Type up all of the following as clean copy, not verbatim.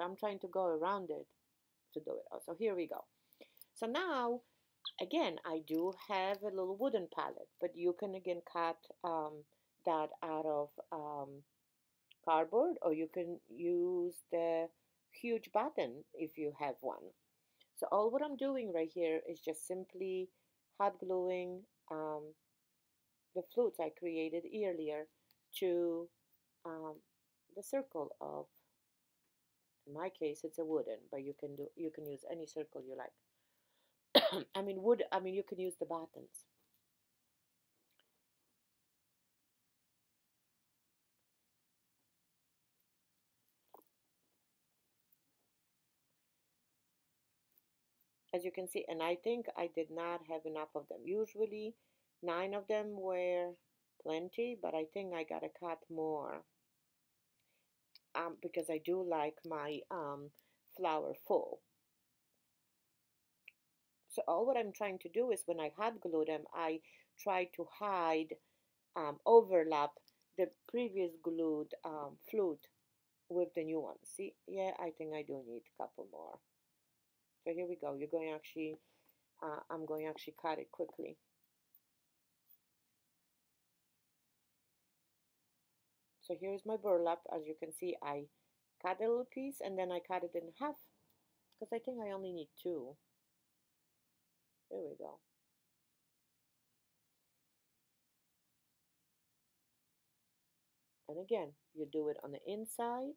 So I'm trying to go around it to do it. So here we go. So now, again, I do have a little wooden palette, but you can again cut that out of cardboard, or you can use the huge button if you have one. So all what I'm doing right here is just simply hot gluing the flutes I created earlier to the circle of, in my case it's a wooden, but you can do, you can use any circle you like. You can use the buttons. As you can see, and I think I did not have enough of them. Usually 9 of them were plenty, but I think I gotta cut more because I do like my flower full. So all what I'm trying to do is when I hot glue them, I try to hide, overlap the previous glued flute with the new one. See, yeah, I think I do need a couple more. So here we go. You're going actually, I'm going to actually cut it quickly. So here's my burlap. As you can see, I cut a little piece and then I cut it in half because I think I only need 2. There we go. And again, you do it on the inside.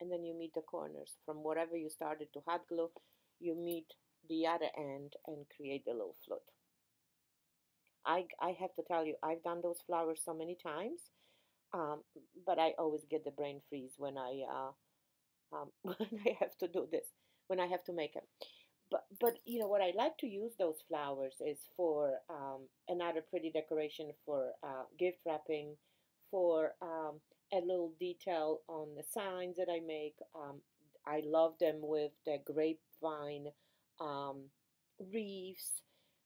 And then you meet the corners from whatever you started to hot glue. You meet the other end and create the little float. I have to tell you, I've done those flowers so many times, but I always get the brain freeze when I have to do this, when I have to make them. But you know what I like to use those flowers is for another pretty decoration, for gift wrapping, for a little detail on the signs that I make. I love them with the grapevine wreaths.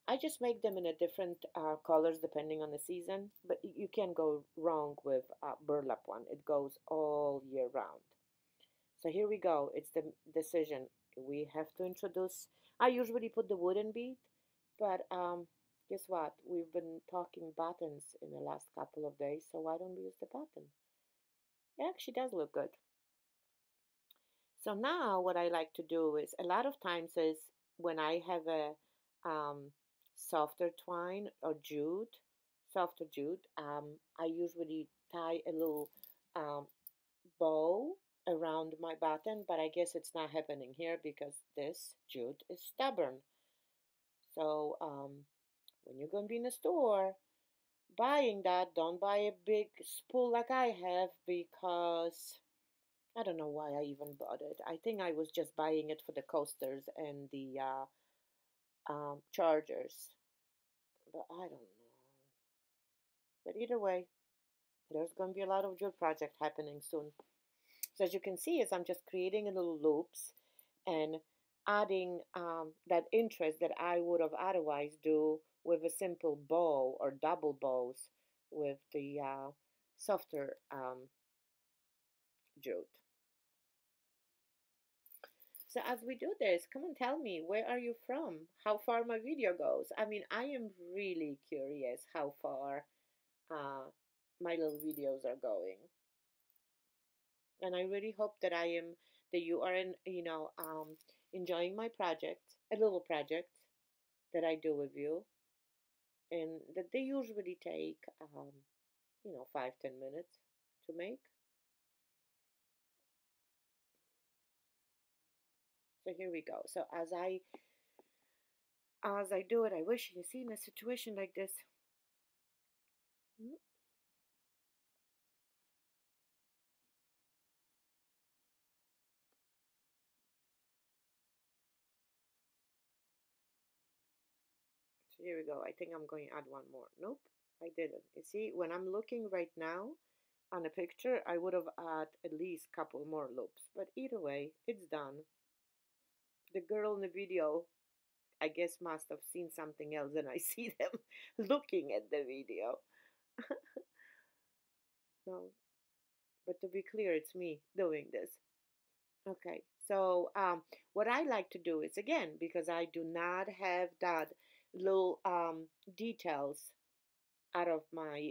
I just make them in a different colors depending on the season, but you can't go wrong with burlap one. It goes all year round. So here we go. It's the decision. We have to introduce. I usually put the wooden bead, but guess what? We've been talking buttons in the last couple of days, so why don't we use the button? It actually does look good. So now what I like to do is, a lot of times is when I have a softer twine or jute, softer jute, I usually tie a little bow around my button, but I guess it's not happening here because this jute is stubborn. So when you're going to be in the store buying that, don't buy a big spool like I have, because I don't know why I even bought it. I think I was just buying it for the coasters and the chargers, but I don't know. But either way, there's going to be a lot of jute project happening soon. So as you can see, is I'm just creating a little loops and adding that interest that I would have otherwise do with a simple bow or double bows with the softer jute. So as we do this, come and tell me, where are you from? How far my video goes? I mean, I am really curious how far my little videos are going. And I really hope that you are enjoying my project, a little project that I do with you. And that they usually take, 5-10 minutes to make. So here we go. So as I do it, I wish you see in a situation like this. Here we go. I think I'm going to add one more. Nope, I didn't. You see, when I'm looking right now on a picture, I would have added at least a couple more loops. But either way, it's done. The girl in the video, I guess, must have seen something else, and I see them looking at the video. No, But to be clear, it's me doing this. Okay, so what I like to do is, again, because I do not have that little details out of my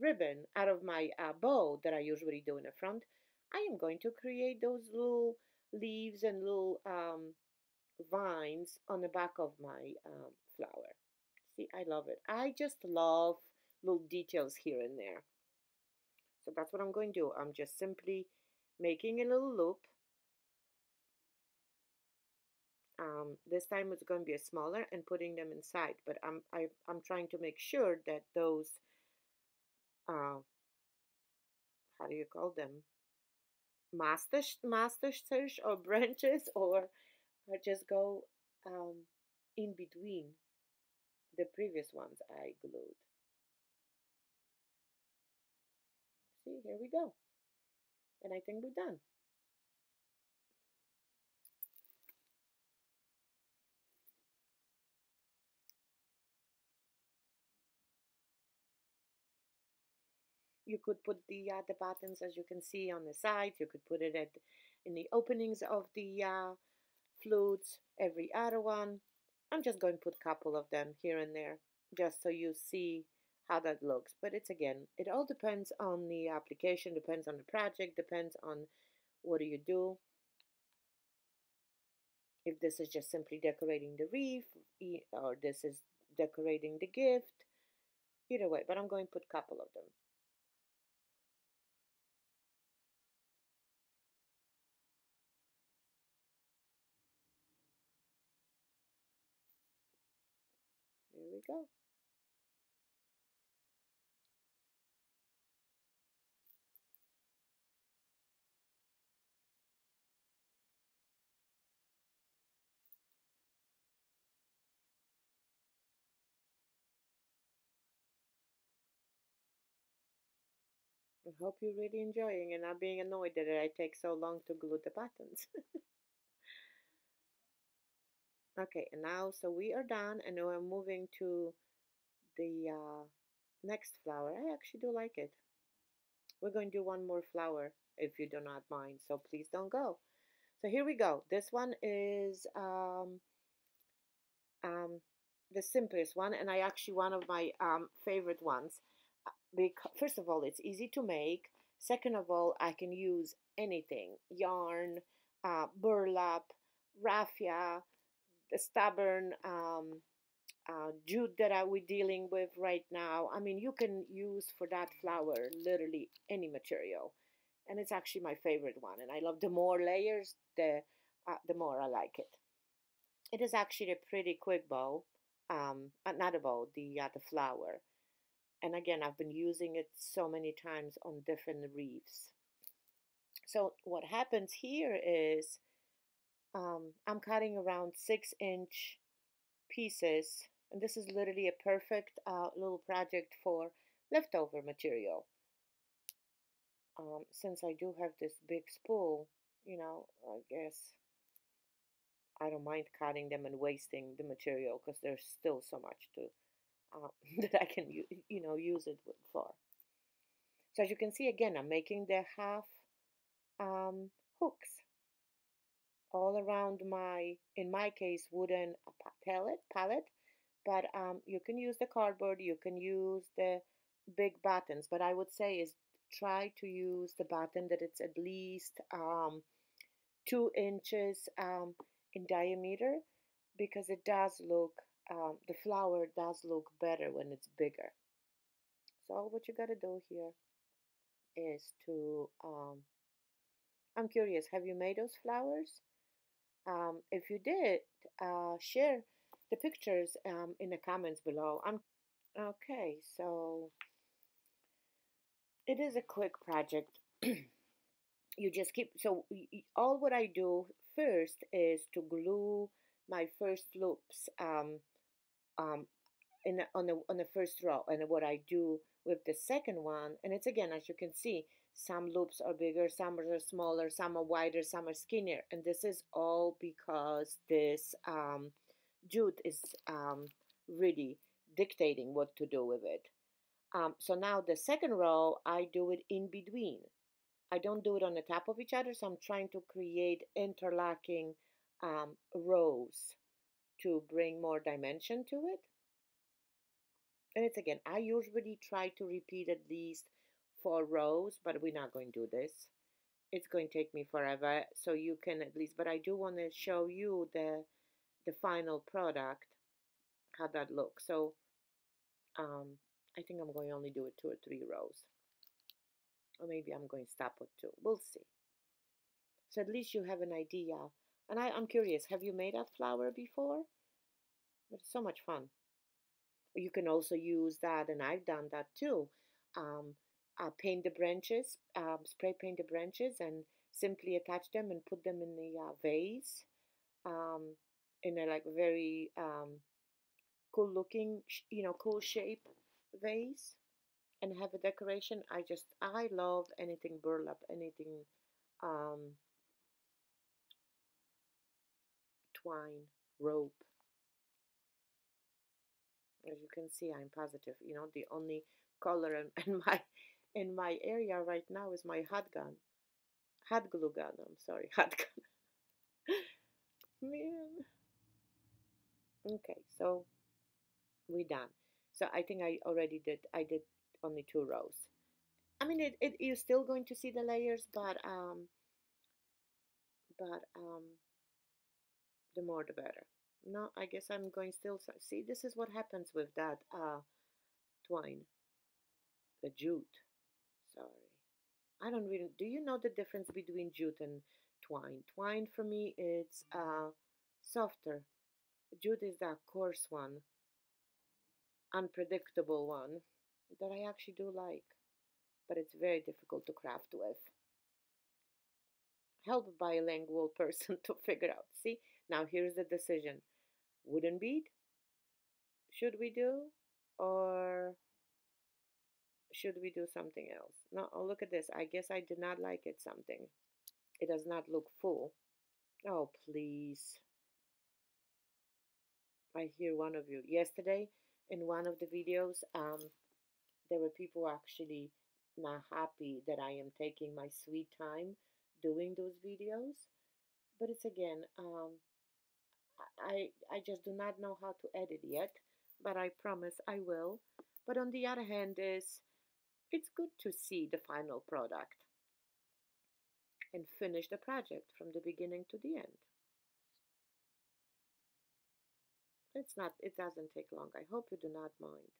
ribbon, out of my bow that I usually do in the front, I am going to create those little leaves and little vines on the back of my flower. See, I love it. I just love little details here and there. So that's what I'm going to do. I'm just simply making a little loop. This time it's going to be a smaller, and putting them inside. But I'm trying to make sure that those, how do you call them? Master search or branches, or I just go in between the previous ones I glued. See, here we go. And I think we're done. You could put the buttons, as you can see, on the sides. You could put it in the openings of the flutes, every other one. I'm just going to put a couple of them here and there, just so you see how that looks. But it's, again, it all depends on the application, depends on the project, depends on what do you do. If this is just simply decorating the wreath, or this is decorating the gift, either way. But I'm going to put a couple of them. We go. I hope you're really enjoying and not being annoyed that I take so long to glue the buttons. Okay, and now, so we are done, and now I'm moving to the next flower. I actually do like it. We're going to do one more flower, if you do not mind, so please don't go. So here we go. This one is the simplest one, and I actually, one of my favorite ones. Because, first of all, it's easy to make. Second of all, I can use anything. Yarn, burlap, raffia, the stubborn jute that we're dealing with right now. I mean, you can use for that flower literally any material, and it's actually my favorite one. And I love the more layers, the more I like it. It is actually a pretty quick bow, not a bow, the flower. And again, I've been using it so many times on different wreaths. So what happens here is, I'm cutting around 6-inch pieces, and this is literally a perfect little project for leftover material. Since I do have this big spool, you know, I guess I don't mind cutting them and wasting the material, because there's still so much to that I can, you know, use it for. So as you can see, again, I'm making the half hooks all around my, in my case, wooden palette, but you can use the cardboard, you can use the big buttons, but I would say is try to use the button that it's at least 2 inches in diameter, because it does look, the flower does look better when it's bigger. So what you gotta do here is to, I'm curious, have you made those flowers? If you did, share the pictures in the comments below. Okay, so it is a quick project. You just keep, so all what I do first is to glue my first loops on the first row, and what I do with the second one, and it's, again, as you can see, some loops are bigger, some are smaller, some are wider, some are skinnier, and this is all because this jute is really dictating what to do with it. So now the second row, I do it in between. I don't do it on the top of each other, so I'm trying to create interlocking rows to bring more dimension to it. And it's again, I usually try to repeat at least 4 rows, but we're not going to do this. It's going to take me forever, so you can at least, but I do want to show you the final product, how that looks. So I think I'm going to only do it 2 or 3 rows. Or maybe I'm going to stop with 2. We'll see. So at least you have an idea. And I'm curious, have you made that flower before? It's so much fun. You can also use that, and I've done that too. Paint the branches, spray paint the branches, and simply attach them and put them in the vase. In a like very cool looking, you know, cool shape vase, and have a decoration. I love anything burlap, anything twine, rope. As you can see, I'm positive. You know, the only color in my area right now is my hot glue gun. I'm sorry, hot gun. Man. Okay, so we're done. So I think I already did. I did only 2 rows. I mean, you're still going to see the layers, but the more the better. No, I guess I'm going still. See, this is what happens with that twine, the jute. Sorry, I don't really. Do you know the difference between jute and twine? Twine for me, it's softer. Jute is that coarse one, unpredictable one that I actually do like, but it's very difficult to craft with. Help a bilingual person to figure out. See, now here's the decision. Wooden bead, should we do, or should we do something else? No, oh, look at this. I guess I did not like it something. It does not look full. Oh, please. I hear one of you. Yesterday, in one of the videos, there were people actually not happy that I am taking my sweet time doing those videos. But it's again, I just do not know how to edit yet, but I promise I will. But on the other hand, it's good to see the final product and finish the project from the beginning to the end. It doesn't take long. I hope you do not mind.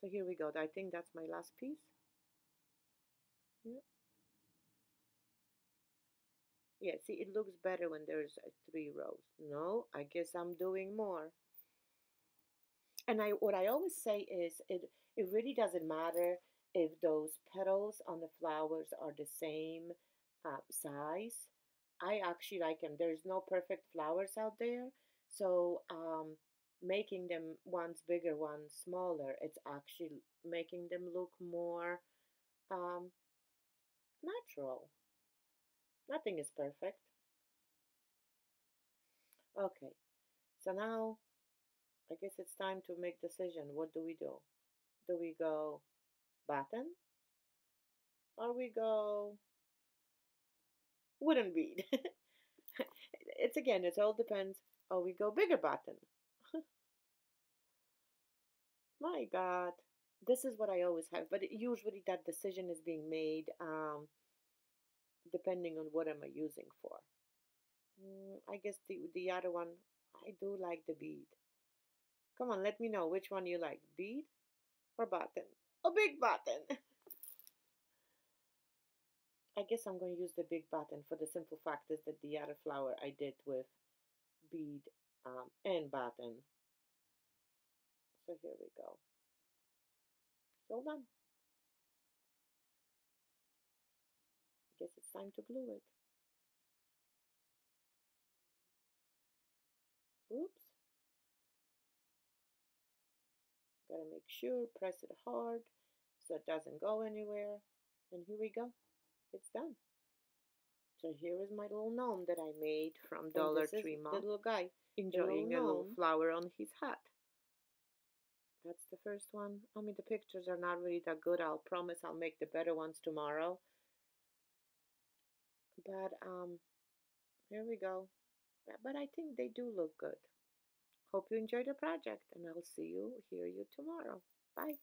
So here we go. I think that's my last piece. Yeah. Yeah, see, it looks better when there's 3 rows. No, I guess I'm doing more. And what I always say is, it really doesn't matter if those petals on the flowers are the same size. I actually like them. There's no perfect flowers out there. So making them one's bigger, one smaller, it's actually making them look more natural. Nothing is perfect. Okay, so now I guess it's time to make decision. What do we do? Do we go button or we go wooden bead? It's again, it all depends. Oh, we go bigger button. My God, this is what I always have, but usually that decision is being made depending on what am I using for. I guess the other one, I do like the bead. Come on, let me know which one you like, bead or button? A big button. I guess I'm going to use the big button for the simple fact is that the other flower I did with bead and button. So here we go. Hold on. I guess it's time to glue it. Oops. Gotta make sure, press it hard so it doesn't go anywhere. And here we go. It's done. So here is my little gnome that I made from Dollar Tree Mom. The little guy enjoying a little flower on his hat. That's the first one. I mean, the pictures are not really that good. I'll promise I'll make the better ones tomorrow. But here we go. But I think they do look good. Hope you enjoyed the project, and I'll see you, hear you tomorrow. Bye.